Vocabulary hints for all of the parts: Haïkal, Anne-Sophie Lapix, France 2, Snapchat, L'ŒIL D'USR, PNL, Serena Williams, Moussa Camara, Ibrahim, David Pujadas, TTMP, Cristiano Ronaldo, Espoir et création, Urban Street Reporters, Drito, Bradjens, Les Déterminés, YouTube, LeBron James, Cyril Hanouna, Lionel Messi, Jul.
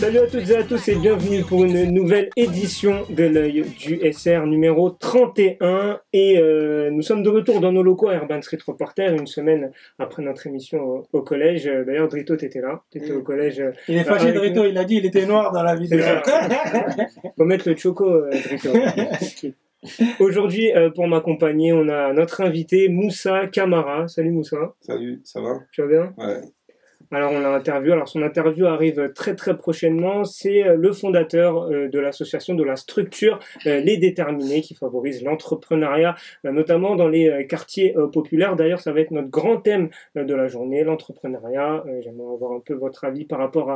Salut à toutes et à tous et bienvenue pour une nouvelle édition de l'œil du SR numéro 31 et nous sommes de retour dans nos locaux à Urban Street Reporters une semaine après notre émission au collège. D'ailleurs Drito t'étais là, t'étais au collège. Il est fâché Drito, il a dit il était noir dans la vidéo. Faut mettre le choco Drito. Aujourd'hui, pour m'accompagner, on a notre invité Moussa Camara. Salut Moussa. Salut, ça va? Tu vas bien? Ouais. Alors on l'a interviewé, alors son interview arrive très prochainement, c'est le fondateur de l'association, de la structure Les Déterminés qui favorise l'entrepreneuriat, notamment dans les quartiers populaires. D'ailleurs ça va être notre grand thème de la journée, l'entrepreneuriat. J'aimerais avoir un peu votre avis par rapport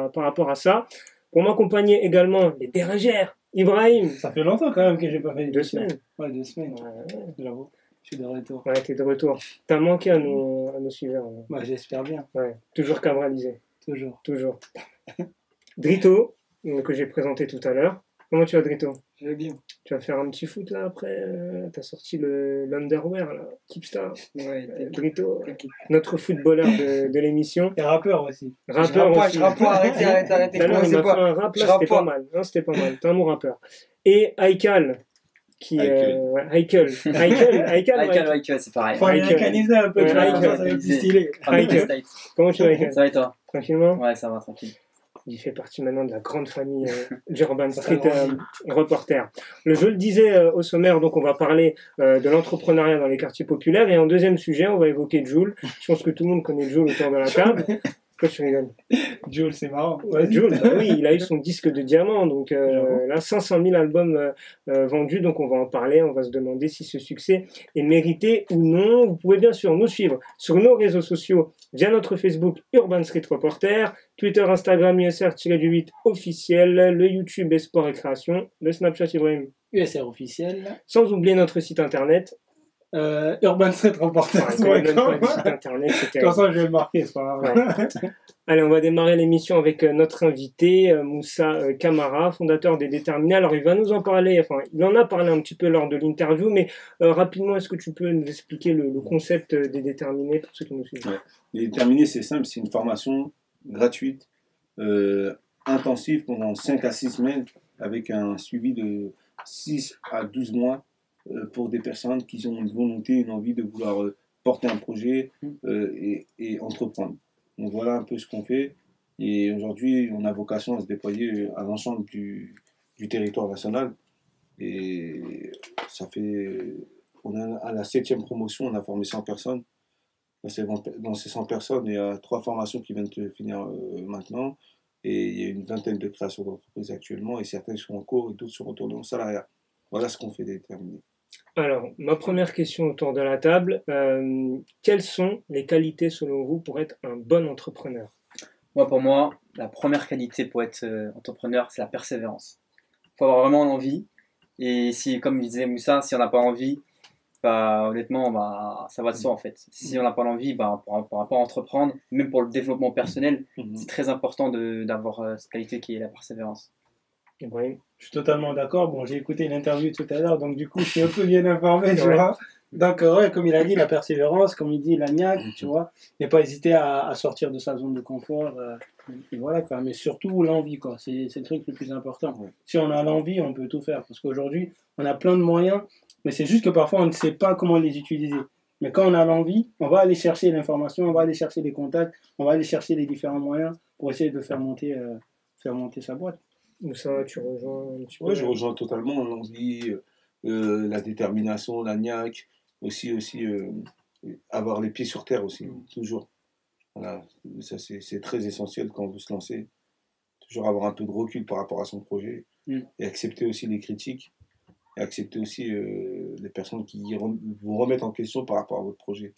à ça. Pour m'accompagner également les dérangères, Ibrahim. Ça fait longtemps quand même que j'ai pas fait. 2 semaines. Ouais, 2 semaines, j'avoue. Je suis de retour. Ouais, t'es de retour. T'as manqué à nos suiveurs. Bah, j'espère bien. Ouais. Toujours cabralisé. Toujours. Drito, que j'ai présenté tout à l'heure. Comment tu vas, Drito? Je vais bien. Tu vas faire un petit foot, là, après t'as sorti l'underwear, là. Keepstar. Ouais, Drito, notre footballeur de l'émission. Et rappeur aussi. Je rappe, arrête. C'était pas mal. C'était pas mal. T'es un bon rappeur. Et Haïkal. Haïkal, c'est pareil. Faut l'américanisé un peu, ça va être stylé. Comment tu vas, Haïkal? Ça va et toi? Tranquillement? Ouais, ça va, tranquille. Il fait partie maintenant de la grande famille d'Urban Street Reporter. Je le disais au sommaire, donc on va parler de l'entrepreneuriat dans les quartiers populaires. Et en deuxième sujet, on va évoquer Jul. Je pense que tout le monde connaît Jul autour de la table. Pourquoi tu rigoles? Jul, c'est marrant. Ouais, Jul, oui, il a eu son disque de diamant, donc là, 500 000 albums vendus, donc on va en parler, on va se demander si ce succès est mérité ou non. Vous pouvez bien sûr nous suivre sur nos réseaux sociaux via notre Facebook Urban Street Reporter, Twitter, Instagram, USR-8 officiel, le YouTube et Sport et Création, le Snapchat Ibrahim, USR officiel, sans oublier notre site internet, Urban Street Reporters. Comme ça, je vais le marquer. Allez, on va démarrer l'émission avec notre invité, Moussa Camara, fondateur des Déterminés. Alors, il va nous en parler, enfin, il en a parlé un petit peu lors de l'interview, mais rapidement, est-ce que tu peux nous expliquer le concept des Déterminés pour ceux qui nous suivent? Ouais. Les Déterminés, c'est simple, c'est une formation gratuite, intensive pendant 5 à 6 semaines, avec un suivi de 6 à 12 mois. Pour des personnes qui ont une volonté, une envie de vouloir porter un projet et entreprendre. Donc voilà un peu ce qu'on fait. Et aujourd'hui, on a vocation à se déployer à l'ensemble du territoire national. Et ça fait... On est à la 7e promotion, on a formé 100 personnes. Dans ces 100 personnes, il y a 3 formations qui viennent de finir maintenant. Et il y a une vingtaine de créations d'entreprises actuellement. Et certaines sont en cours et d'autres sont retournées au salariat. Voilà ce qu'on fait des Déterminés. Alors, ma première question autour de la table, quelles sont les qualités selon vous pour être un bon entrepreneur? Moi, pour moi, la première qualité pour être entrepreneur, c'est la persévérance. Il faut avoir vraiment l'envie. Et si, comme disait Moussa, si on n'a pas envie, bah, honnêtement, bah, ça va de soi en fait. Si on n'a pas l'envie, bah, on ne pourra pas entreprendre. Même pour le développement personnel, c'est très important d'avoir cette qualité qui est la persévérance. Oui. Je suis totalement d'accord. Bon, j'ai écouté l'interview tout à l'heure, donc du coup, je suis un peu bien informé, tu vois. Donc, ouais, comme il a dit, la persévérance, comme il dit, la niaque, tu vois. Ne pas hésiter à sortir de sa zone de confort. Et voilà, quoi. Mais surtout, l'envie, quoi. C'est le truc le plus important. Ouais. Si on a l'envie, on peut tout faire. Parce qu'aujourd'hui, on a plein de moyens, mais c'est juste que parfois, on ne sait pas comment les utiliser. Mais quand on a l'envie, on va aller chercher l'information, on va aller chercher les contacts, on va aller chercher les différents moyens pour essayer de faire monter sa boîte. Ça, tu rejoins un petit peu? Oui, je rejoins totalement l'envie, la détermination, la niaque, aussi avoir les pieds sur terre aussi, toujours. Voilà, ça c'est très essentiel quand on veut se lancer. Toujours avoir un peu de recul par rapport à son projet et accepter aussi les critiques et accepter aussi les personnes qui vous remettent en question par rapport à votre projet.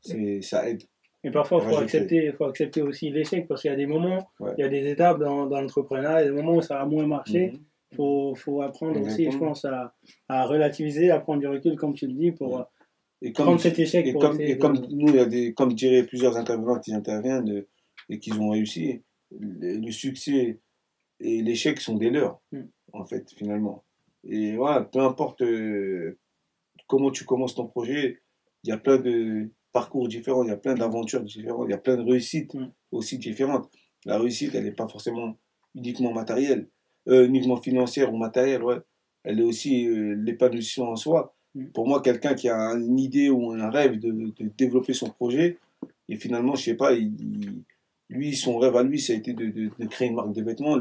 Ça aide. Mais parfois, il faut accepter aussi l'échec parce qu'il y a des moments, il y a des étapes dans l'entrepreneuriat, il y a des moments où ça a moins marché. Il faut apprendre aussi, je pense, à relativiser, à prendre du recul, comme tu le dis, pour prendre cet échec. Comme diraient plusieurs intervenants qui interviennent et qui ont réussi, le succès et l'échec sont des leurs, en fait, finalement. Et voilà, peu importe comment tu commences ton projet, il y a plein de parcours différents, il y a plein d'aventures différentes, il y a plein de réussites aussi différentes. La réussite, elle n'est pas forcément uniquement matérielle, uniquement financière ou matérielle, ouais. Elle est aussi l'épanouissement en soi. Pour moi, quelqu'un qui a une idée ou un rêve de développer son projet, et finalement, je sais pas, lui, son rêve à lui, ça a été de créer une marque de vêtements,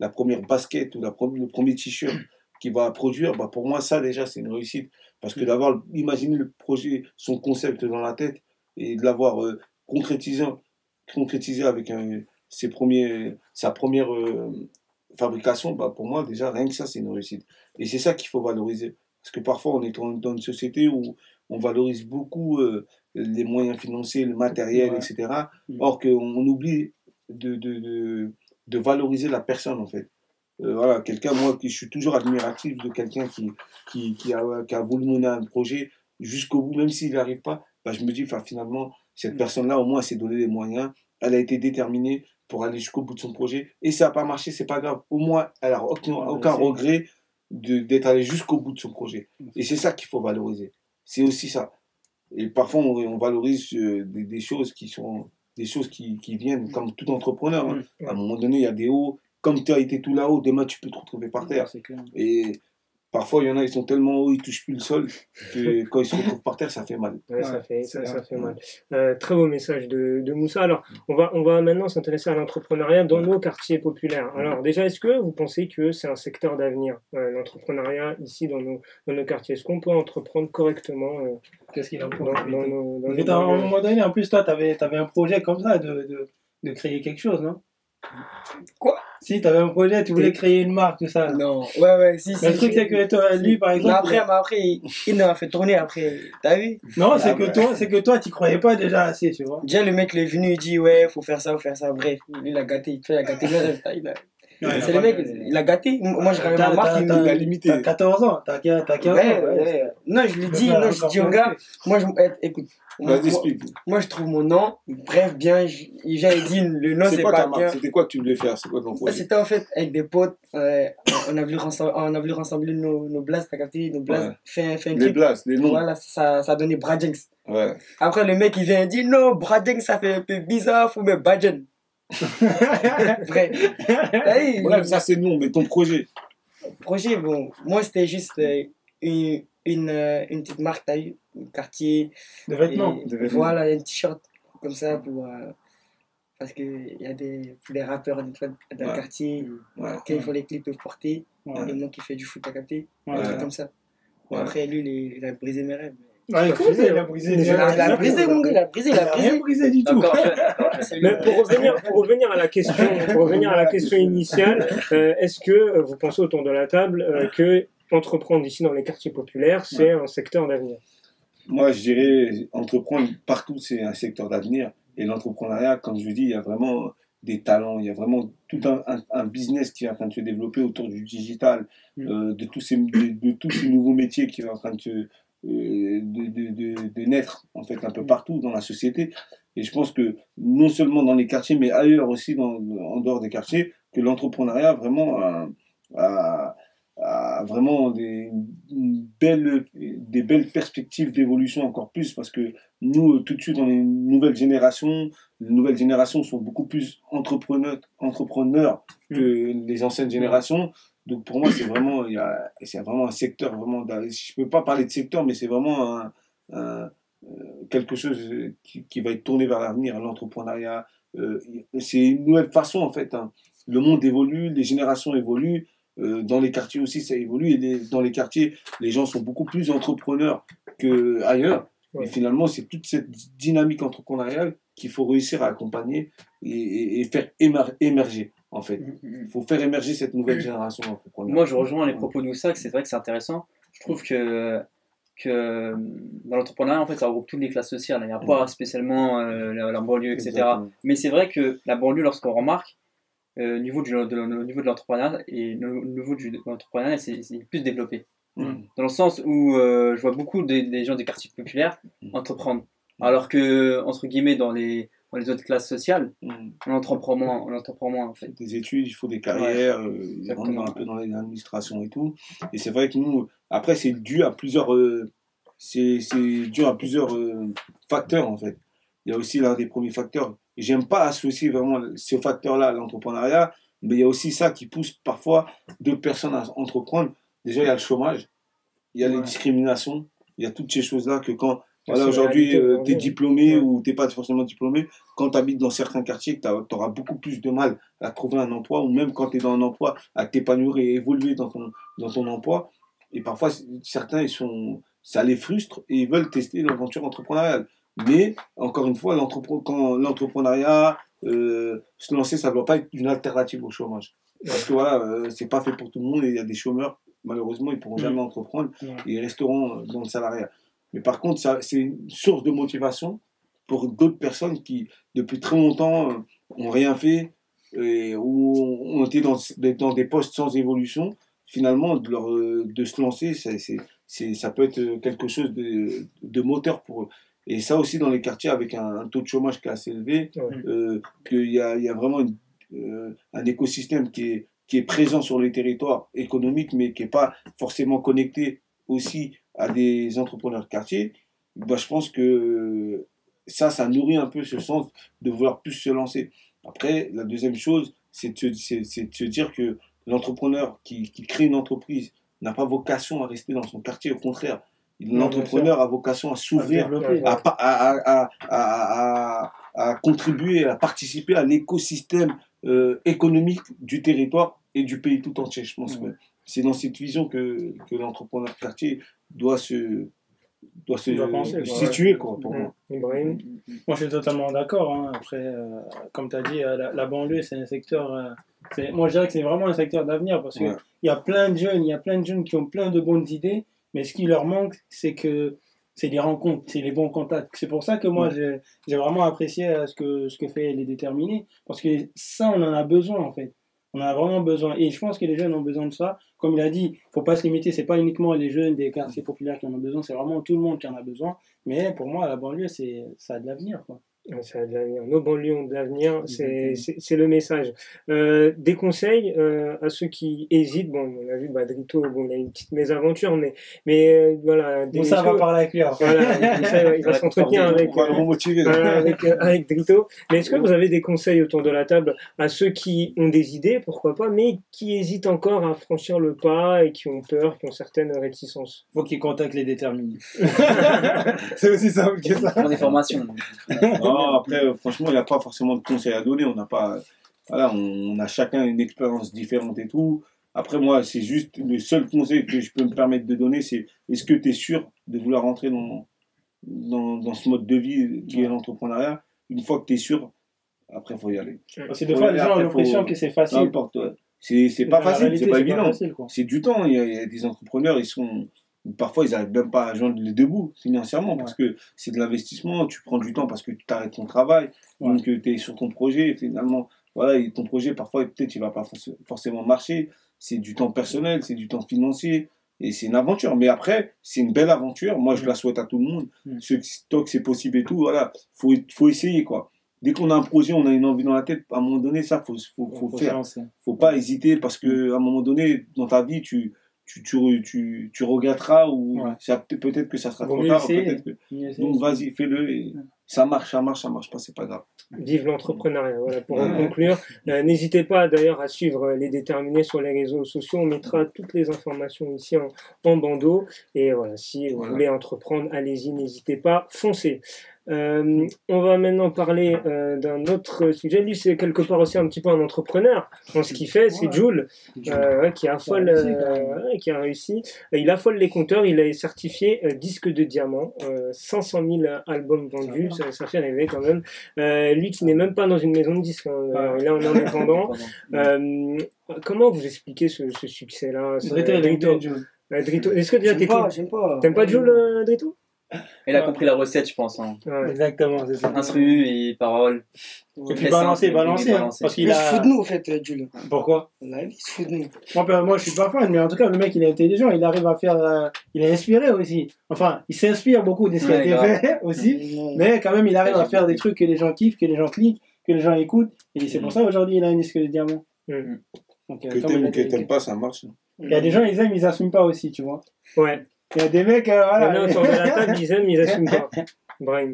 la première basket ou le premier t-shirt qu'il va produire, bah pour moi, ça déjà, c'est une réussite. Parce que d'avoir imaginé le projet, son concept dans la tête, et de l'avoir concrétisé avec sa première fabrication, bah pour moi, déjà, rien que ça, c'est une réussite. Et c'est ça qu'il faut valoriser. Parce que parfois, on est dans une société où on valorise beaucoup les moyens financiers, le matériel, ouais, etc. Or qu'on oublie de valoriser la personne, en fait. Voilà, quelqu'un, moi, je suis toujours admiratif de quelqu'un qui a voulu mener un projet jusqu'au bout, même s'il n'y arrive pas. Bah, je me dis, finalement, cette personne-là, au moins, s'est donné les moyens. Elle a été déterminée pour aller jusqu'au bout de son projet. Et ça n'a pas marché, c'est pas grave. Au moins, elle n'a aucun regret d'être allé jusqu'au bout de son projet. Et c'est ça qu'il faut valoriser. C'est aussi ça. Et parfois, on valorise des choses qui sont des choses qui viennent, comme tout entrepreneur. Hein. À un moment donné, il y a des hauts. Comme tu as été tout là-haut, demain, tu peux te retrouver par terre. Et parfois, il y en a, ils sont tellement hauts, ils ne touchent plus le sol, que quand ils se retrouvent par terre, ça fait mal. Ouais, ça fait mal. Très beau message de Moussa. Alors, on va maintenant s'intéresser à l'entrepreneuriat dans nos quartiers populaires. Alors, déjà, est-ce que vous pensez que c'est un secteur d'avenir, l'entrepreneuriat ici dans nos quartiers? Est-ce qu'on peut entreprendre correctement qu'est-ce qu'il en faut dans à un moment donné, en plus, toi, tu avais un projet comme ça de créer quelque chose, non? Quoi? Si t'avais un projet, tu voulais créer une marque, tout ça. Non, ouais, si. Le truc, c'est que toi, lui, par exemple. Mais après il nous a fait tourner après. T'as vu? Non, c'est que toi, t'y croyais pas déjà assez, tu vois. Déjà, le mec, il est venu, il dit, ouais, faut faire ça. Bref, lui, il a gâté, il a gâté le rêve. C'est le mec, il a gâté. Moi, je ramène ma marque, il m'a limité. T'as 14 ans, t'as 15 ans. Ouais. Non, je lui dis, au gars, moi, écoute. Moi, je trouve mon nom, bref, bien, il dit le nom, c'est pas bien. C'était quoi que tu voulais faire? C'est quoi ton projet? C'était en fait avec des potes, on a voulu rassembler nos blasts, t'as capté, nos blasts, ouais. Faire un clip. Les blasts, les noms. Voilà, ça a donné Bradjens. Ouais. Après, le mec, il vient et dit, non, Bradjens, ça fait un peu bizarre, faut mettre Badjen. Vrai. Bref, ça c'est le nom, mais ton projet? Projet, bon, moi, c'était juste une petite marque, t'as eu un quartier de vêtements. Voilà, un t-shirt comme ça pour parce que il y a des rappeurs d'un quartier qui font les clips portés, et moi qui fais du foot, t'as capté, comme ça. Après lui, il a brisé mes rêves. Il a brisé du tout. Mais pour revenir à la question, initiale, est-ce que vous pensez autour de la table que entreprendre ici dans les quartiers populaires, c'est un secteur d'avenir? Moi, je dirais, entreprendre partout, c'est un secteur d'avenir. Et l'entrepreneuriat, comme je vous dis, il y a vraiment des talents, il y a vraiment tout un business qui est en train de se développer autour du digital, de tous ces nouveaux métiers qui sont en train de naître, en fait, un peu partout dans la société. Et je pense que, non seulement dans les quartiers, mais ailleurs aussi, en dehors des quartiers, que l'entrepreneuriat vraiment a vraiment des belles perspectives d'évolution, encore plus, parce que nous, tout de suite, on est une nouvelle génération. Les nouvelles générations sont beaucoup plus entrepreneurs que les anciennes générations. Donc pour moi, c'est vraiment, un secteur, vraiment, je ne peux pas parler de secteur, mais c'est vraiment quelque chose qui va être tourné vers l'avenir, l'entrepreneuriat. C'est une nouvelle façon, en fait. Hein. Le monde évolue, les générations évoluent. Dans les quartiers aussi, ça évolue. Et dans les quartiers, les gens sont beaucoup plus entrepreneurs qu'ailleurs. Ouais. Et finalement, c'est toute cette dynamique entrepreneuriale qu'il faut réussir à accompagner et faire émerger, en fait. Il faut faire émerger cette nouvelle génération entrepreneuriale. Moi, je rejoins les propos de Moussa, c'est vrai que c'est intéressant. Je trouve que dans l'entrepreneuriat, en fait, ça regroupe toutes les classes sociales. Il n'y a pas spécialement la banlieue, etc. Exactement. Mais c'est vrai que la banlieue, lorsqu'on remarque, au niveau de l'entrepreneuriat et au niveau de l'entrepreneuriat, c'est plus développé. Dans le sens où je vois beaucoup des gens des quartiers populaires entreprendre. Alors que, entre guillemets, dans les autres classes sociales, on entreprend moins en fait. Des études, il faut des carrières, on est un peu dans les administrations et tout. Et c'est vrai que nous, après, c'est dû à plusieurs, facteurs, en fait. Il y a aussi l'un des premiers facteurs. J'aime pas associer vraiment ce facteur-là à l'entrepreneuriat, Mais il y a aussi ça qui pousse parfois deux personnes à entreprendre. Déjà, il y a le chômage, il y a les discriminations, il y a toutes ces choses-là que quand... Voilà, aujourd'hui, tu es diplômé ou tu n'es pas forcément diplômé, quand tu habites dans certains quartiers, tu auras beaucoup plus de mal à trouver un emploi, ou même quand tu es dans un emploi, à t'épanouir et évoluer dans ton emploi. Et parfois, certains, ça les frustre et ils veulent tester l'aventure entrepreneuriale. Mais, encore une fois, quand l'entrepreneuriat se lancer, ça ne doit pas être une alternative au chômage. Parce que voilà, ce n'est pas fait pour tout le monde et il y a des chômeurs, malheureusement, ils ne pourront jamais entreprendre et ils resteront dans le salariat. Mais par contre, c'est une source de motivation pour d'autres personnes qui, depuis très longtemps, n'ont rien fait ou ont été dans des postes sans évolution. Finalement, de se lancer, ça peut être quelque chose de moteur pour eux. Et ça aussi, dans les quartiers, avec un taux de chômage qui est assez élevé, qu'il y a vraiment un écosystème qui est présent sur les territoires économiques, mais qui n'est pas forcément connecté aussi à des entrepreneurs de quartier, bah, je pense que ça nourrit un peu ce sens de vouloir plus se lancer. Après, la deuxième chose, c'est de se dire que l'entrepreneur qui crée une entreprise n'a pas vocation à rester dans son quartier, au contraire. L'entrepreneur a vocation à s'ouvrir, à contribuer, à participer à l'écosystème économique du territoire et du pays tout entier, je pense. Que c'est dans cette vision que l'entrepreneur de quartier doit se situer, quoi, pour moi. Ibrahim. Moi, je suis totalement d'accord. Hein. Après, comme tu as dit, la banlieue, c'est un secteur... moi, je dirais que c'est vraiment un secteur d'avenir parce qu'il y a plein de jeunes, qui ont plein de bonnes idées, mais ce qui leur manque, c'est les rencontres, c'est les bons contacts. C'est pour ça que moi, j'ai vraiment apprécié ce que fait Les Déterminés parce que ça, on en a besoin, en fait. On a vraiment besoin, et je pense que les jeunes ont besoin de ça. Comme il a dit, il ne faut pas se limiter, ce n'est pas uniquement les jeunes des quartiers populaires qui en ont besoin, c'est vraiment tout le monde qui en a besoin. Mais pour moi, la banlieue, ça a de l'avenir, quoi. Ça a de l'avenir. Nos banlieues ont de l'avenir, c'est le message. Des conseils à ceux qui hésitent, bon, on a vu Drito, bon, il a une petite mésaventure, mais voilà. Moussa va parler avec lui. Voilà, Moussa, il va s'entretenir avec Drito. Mais est-ce que vous avez des conseils autour de la table à ceux qui ont des idées, pourquoi pas, mais qui hésitent encore à franchir le pas et qui ont peur, qui ont certaines réticences? Faut qu'ils contactent Les Déterminés. C'est aussi simple que ça. Pour des formations. Non, après, franchement, il n'y a pas forcément de conseils à donner. On n'a pas, voilà, on a chacun une expérience différente et tout. Après, moi, c'est juste le seul conseil que je peux me permettre de donner, c'est est-ce que tu es sûr de vouloir rentrer dans ce mode de vie qui est l'entrepreneuriat? Une fois que tu es sûr, après, il faut y aller. Parce que des fois, les gens ont l'impression que c'est facile. N'importe quoi. C'est pas facile, c'est pas évident. C'est du temps. Il y a des entrepreneurs, ils sont... Parfois, ils n'arrivent même pas à joindre les deux bouts financièrement parce que c'est de l'investissement, tu prends du temps parce que tu t'arrêtes ton travail, donc tu es sur ton projet et finalement, voilà, et ton projet, parfois, peut-être, il ne va pas forcément marcher. C'est du temps personnel, c'est du temps financier et c'est une aventure. Mais après, c'est une belle aventure. Moi, je la souhaite à tout le monde. Ceux qui stockent, c'est possible et tout, voilà, faut essayer, quoi. Dès qu'on a un projet, on a une envie dans la tête, à un moment donné, ça, faut faire. Faut pas hésiter parce qu'à un moment donné, dans ta vie, tu regretteras ou peut-être que ça sera trop tard. Donc vas-y, fais-le et ça marche pas, c'est pas grave. Vive l'entrepreneuriat, voilà, pour en conclure. N'hésitez pas d'ailleurs à suivre Les Déterminés sur les réseaux sociaux, on mettra toutes les informations ici en bandeau et voilà, si vous voulez entreprendre, allez-y, n'hésitez pas, foncez. On va maintenant parler d'un autre sujet. Lui, c'est quelque part aussi un petit peu un entrepreneur dans ce qu'il fait. C'est Jul qui a réussi. Il affole les compteurs. Il est certifié disque de diamant. 500 000 albums vendus. Ça fait rêver quand même. Lui qui n'est même pas dans une maison de disques. Il est en indépendant. Comment vous expliquez ce succès-là? Drito, est-ce que déjà t'aimes pas Jul, Drito? Elle a compris la recette, je pense. Hein. Ouais, exactement, c'est ça. Instru et paroles. Et puis balancer. Hein, parce qu'il se fout de nous, en fait, Jul. Pourquoi? Il se fout de nous. Moi, je suis pas fan, mais en tout cas, le mec, il est intelligent. Il arrive à faire. Il est inspiré aussi. Enfin, il s'inspire beaucoup de ce qui a été fait aussi. Mais quand même, il arrive à faire des trucs que les gens kiffent, que les gens cliquent, que les gens écoutent. Et c'est pour ça aujourd'hui, il a un disque de diamant. Que t'aimes ou que t'aimes pas, ça marche. Il y a des gens, ils aiment, ils n'assument pas aussi, tu vois. Ouais. Il y a des mecs, voilà. Non, autour de la table, ils aiment, ils n'assument pas. Brian.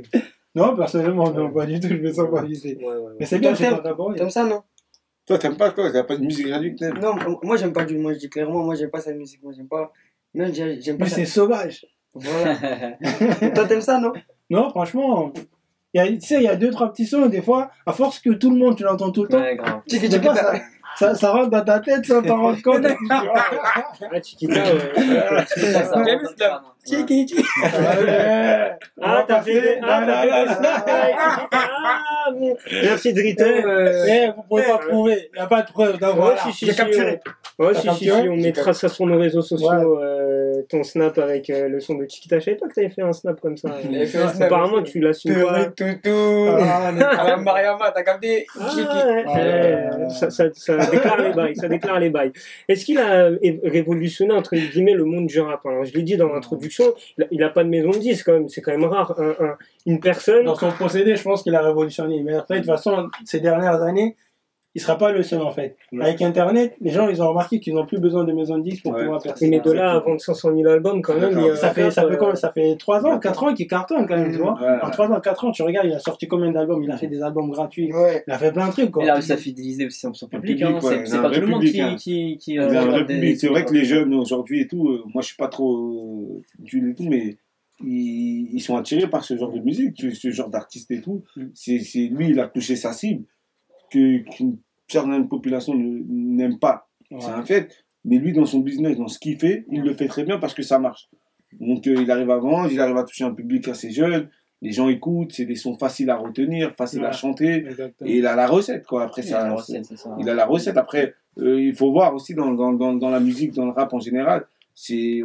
Non, personnellement, non, pas du tout, je me sens pas visé. Mais c'est bien, c'est pas d'abord. Comme ça, non? Toi, t'aimes pas quoi? T'as pas de musique réduite? Non, moi, j'aime pas du moi, je dis clairement, moi, j'aime pas sa musique. Moi, j'aime pas. Même, j'aime pas. Mais c'est sauvage. Voilà. Toi, t'aimes ça, non? Non, franchement. Tu sais, il y a deux, trois petits sons, des fois, à force que tout le monde, tu l'entends tout le temps. Ouais, grave. Ça rentre dans ta tête sans t'en rendre compte. Ah, Chiquita, Chiquita. Ah, t'as fait. Merci Drito. Vous pouvez pas trouver. Il n'y a pas de preuve d'avoir. J'ai capturé. Oh, si, on mettra ça sur nos réseaux sociaux, ton snap avec le son de Chiquita. Je savais pas que t'avais fait un snap comme ça. Apparemment, tu l'assumes pas. Toutou. Mariama, t'as capté Chiquita. Ça déclare les bails. Est-ce qu'il a révolutionné, entre guillemets, le monde du rap? Alors, je l'ai dit dans l'introduction, il n'a pas de maison de disque, quand même. C'est quand même rare. Une personne... Dans son procédé, je pense qu'il a révolutionné. Mais après, de toute façon, ces dernières années, il ne sera pas le seul, en fait. Ouais. Avec Internet, les gens, ils ont remarqué qu'ils n'ont plus besoin de maison de disque pour pouvoir faire ça. Mais de là à vendre 500 000 albums, quand même... Ça fait 3 ans, 4 ans qu'il cartonne, quand même, tu vois. Ouais. En 3 ans, 4 ans, tu regardes, il a sorti combien d'albums? Il a fait des albums gratuits, il a fait plein de trucs, quoi. Il a réussi à fidéliser aussi son public, c'est pas tout le monde qui c'est vrai que les jeunes, aujourd'hui, et tout, moi, je suis pas trop... du tout, mais... Ils sont attirés par ce genre de musique, ce genre d'artiste et tout. C'est lui, il a touché sa cible qu'une certaine population n'aime pas. Ouais. C'est un fait. Mais lui, dans son business, dans ce qu'il fait, il le fait très bien parce que ça marche. Donc, il arrive à vendre, il arrive à toucher un public assez jeune. Les gens écoutent, c'est des sons faciles à retenir, faciles à chanter. Exactement. Et il a la recette, quoi. Après, il a la recette. Après, il faut voir aussi dans la musique, dans le rap en général.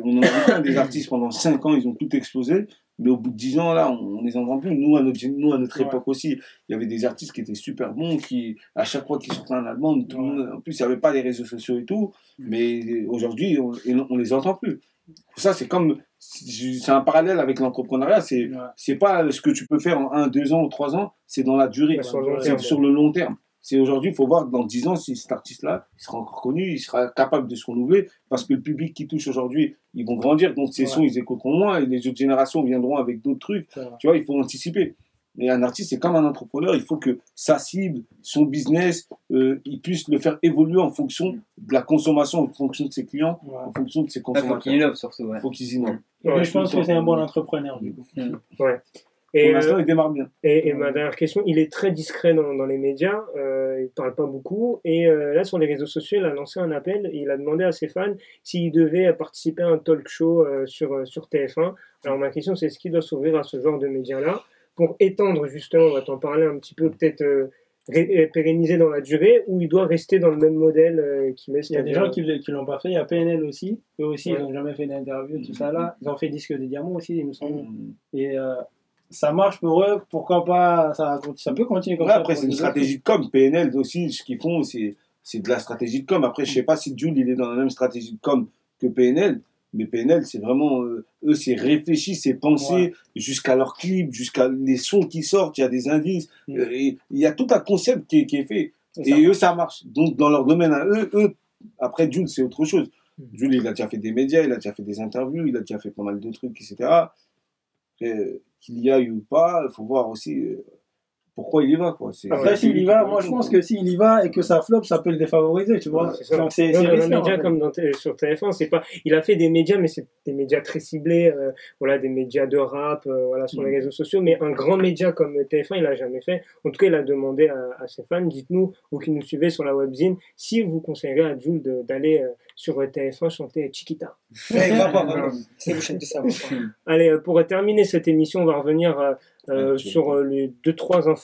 On en a vu plein des artistes pendant 5 ans, ils ont tout explosé, mais au bout de 10 ans, là, on ne les entend plus. Nous, à notre époque aussi, il y avait des artistes qui étaient super bons, qui, à chaque fois qu'ils sortaient un album, tout le monde, en plus, il n'y avait pas les réseaux sociaux et tout, mais aujourd'hui, on ne les entend plus. Ça, c'est un parallèle avec l'entrepreneuriat, c'est pas ce que tu peux faire en 1, 2 ans ou 3 ans, c'est dans la durée, c'est sur le long terme. C'est aujourd'hui, il faut voir dans 10 ans si cet artiste-là, il sera encore connu, il sera capable de se renouveler, parce que le public qui touche aujourd'hui, ils vont grandir, donc ces sons, ils écouteront moins, et les autres générations viendront avec d'autres trucs. Tu vois, il faut anticiper. Mais un artiste, c'est comme un entrepreneur, il faut que sa cible, son business, il puisse le faire évoluer en fonction de la consommation, en fonction de ses clients, en fonction de ses consommateurs. Il faut qu'ils innovent surtout. Il faut qu'ils innovent. Je pense que c'est un bon entrepreneur, du coup. Ouais. Et pour l'instant, il démarre bien. Et ma dernière question, il est très discret dans les médias, il ne parle pas beaucoup. Et là, sur les réseaux sociaux, il a lancé un appel, il a demandé à ses fans s'ils devaient participer à un talk show sur TF1. Alors ma question, c'est ce qui doit s'ouvrir à ce genre de médias-là pour étendre, justement, on va t'en parler un petit peu, peut-être pérenniser dans la durée, ou il doit rester dans le même modèle qu'il laisse. Il y a des gens qui l'ont pas fait, il y a PNL aussi, eux aussi, ils n'ont jamais fait d'interview, tout ça là. Ils ont fait Disque des Diamants aussi, il me semble. Et... ça marche pour eux, pourquoi pas, ça peut continuer comme ça. Après, c'est une stratégie de com. PNL aussi, ce qu'ils font, c'est de la stratégie de com. Après, je ne sais pas si Jul, il est dans la même stratégie de com que PNL, mais PNL, c'est vraiment, eux, c'est réfléchi, c'est pensé jusqu'à leur clip, jusqu'à les sons qui sortent, il y a des indices, il y a tout un concept qui est fait. Et eux, ça marche. Donc, dans leur domaine à eux, après, Jul, c'est autre chose. Jul, il a déjà fait des médias, il a déjà fait des interviews, il a déjà fait pas mal de trucs, etc. Qu'il y a eu ou pas, il faut voir aussi pourquoi il y va, quoi. Après, s'il y va, moi je pense que s'il y va et que ça flop, ça peut le défavoriser, tu vois. C'est un média comme sur TF1, c'est pas... Il a fait des médias, mais c'est des médias très ciblés, voilà, des médias de rap, voilà, sur les réseaux sociaux, mais un grand média comme TF1, il l'a jamais fait. En tout cas, il a demandé à ses fans, dites-nous, vous qui nous suivez sur la webzine, si vous conseillerez à Jul d'aller... sur TF1 chanter Chiquita. Allez, pour terminer cette émission, on va revenir sur les 2-3 informations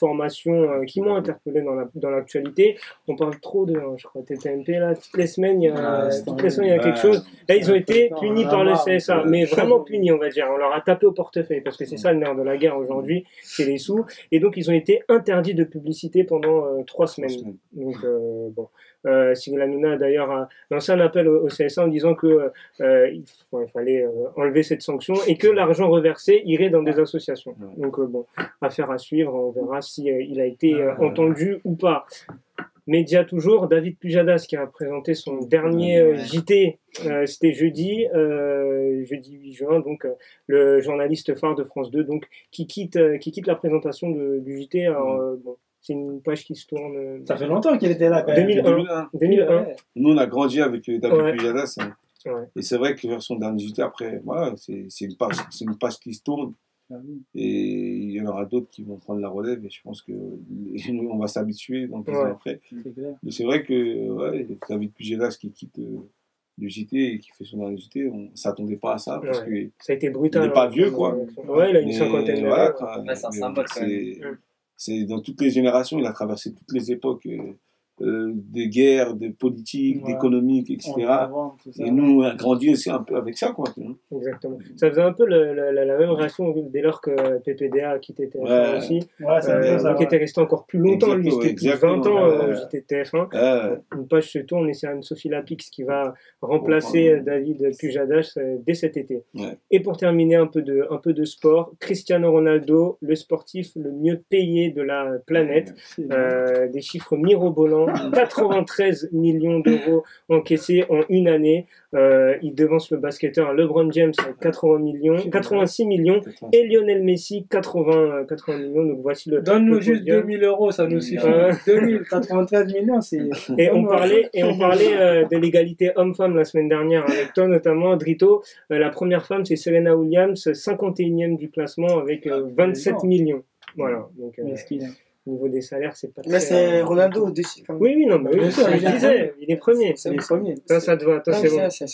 qui m'ont interpellé dans l'actualité. On parle trop de, je crois, TTMP là, toutes les semaines, il y a quelque chose. Là, ils ont été punis par le CSA, mais vraiment punis, on va dire. On leur a tapé au portefeuille, parce que c'est ça le nerf de la guerre aujourd'hui, c'est les sous. Et donc, ils ont été interdits de publicité pendant 3 semaines. Donc, bon. Cyril Hanouna d'ailleurs a lancé un appel au CSA en disant que il fallait enlever cette sanction et que l'argent reversé irait dans des associations. Donc bon, affaire à suivre, on verra si il a été entendu ou pas. Média toujours, David Pujadas qui a présenté son dernier JT, c'était jeudi 8 juin, donc le journaliste phare de France 2 donc, qui quitte la présentation du JT. Alors, bon, C'est une page qui se tourne. Ça fait longtemps qu'il était là, quand même. 2001. Ouais. Nous, on a grandi avec David Pujadas. Hein. Ouais. Et c'est vrai que vers son dernier JT, après, voilà, c'est une page qui se tourne. Et il y en aura d'autres qui vont prendre la relève, et je pense que nous, on va s'habituer dans les années après. Mais c'est vrai que David Pujadas qui quitte le JT et qui fait son dernier JT, on ne s'attendait pas à ça, parce que ça a été brutal, il n'est pas vieux, quoi. Ouais, il a une cinquantaine d'années. Ouais, c'est un symbole, quand même. C'est dans toutes les générations, il a traversé toutes les époques, des guerres, des politiques, d'économiques, etc. Avant, et nous, on a grandi aussi un peu avec ça, quoi. Exactement. Ça faisait un peu la même réaction dès lors que PPDA a quitté TF1 aussi. Ouais, qui était resté encore plus longtemps, lui, c'était 20 ans au JT TF1. Une page se tourne et c'est Anne-Sophie Lapix qui va remplacer David Pujadas dès cet été. Ouais. Et pour terminer, un peu de sport, Cristiano Ronaldo, le sportif le mieux payé de la planète. Des chiffres mirobolants. 93 millions d'euros encaissés en une année. Il devance le basketteur LeBron James avec 86 millions et Lionel Messi 80 millions. Donc voici le. Donne-nous juste 2000 euros, ça nous suffit. 93 millions, c'est. Et on parlait de l'égalité homme-femme la semaine dernière avec toi notamment, Drito. La première femme, c'est Serena Williams, 51e du classement avec 27 millions. Voilà. Donc, au niveau des salaires, c'est pas. Mais c'est Ronaldo au dessus. Oui, non, mais oui, je disais, il est premier. C'est le premier. Ça te va, c'est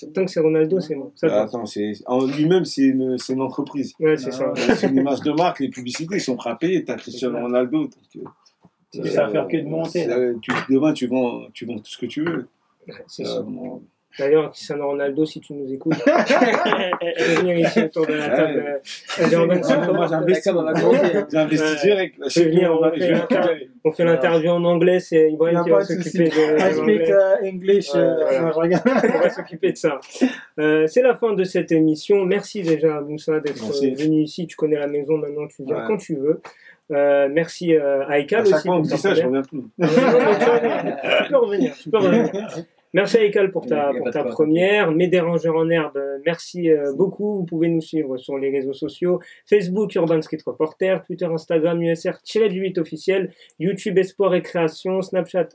bon. Tant que c'est Ronaldo, c'est bon. Attends, en lui-même, c'est une entreprise. Ouais, c'est ça. C'est une image de marque, les publicités sont frappées, t'as Cristiano Ronaldo. Ça va faire que de monter. Demain, tu vends tout ce que tu veux. C'est ça. D'ailleurs, Cristiano Ronaldo, si tu nous écoutes, je vais venir ici autour de la table. Moi, j'investis dans la grande. J'investis direct. Je vais venir, on fait l'interview en anglais, c'est Ibrahim qui va s'occuper de ça. C'est la fin de cette émission. Merci déjà à Moussa d'être venu ici. Tu connais la maison maintenant, tu viens quand tu veux. Merci à Ekal aussi. À chaque fois, on me dit ça, je reviens plus. Tu peux revenir, tu peux revenir. Merci à Ekal pour ta première. Mes dérangeurs en herbe, merci beaucoup. Vous pouvez nous suivre sur les réseaux sociaux. Facebook, Urban Street Reporters, Twitter, Instagram, USR-8 officiel, YouTube, Espoir et Création, Snapchat,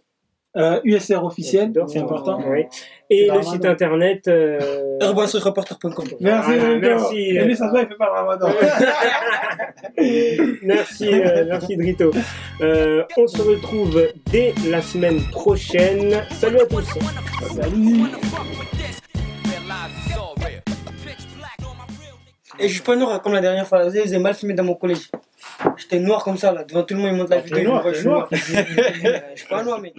USR officiel, c'est important. Oui. Et le site internet... urbanstreetreporter.com. Merci, merci. Mais ça il fait pas le ramadan. Merci Drito. On se retrouve dès la semaine prochaine. Salut à tous. Salut. Et je suis pas noir comme la dernière fois. Vous avez mal filmé dans mon collège. J'étais noir comme ça là, devant tout le monde, il monte la vidéo. Je suis pas noir, mais...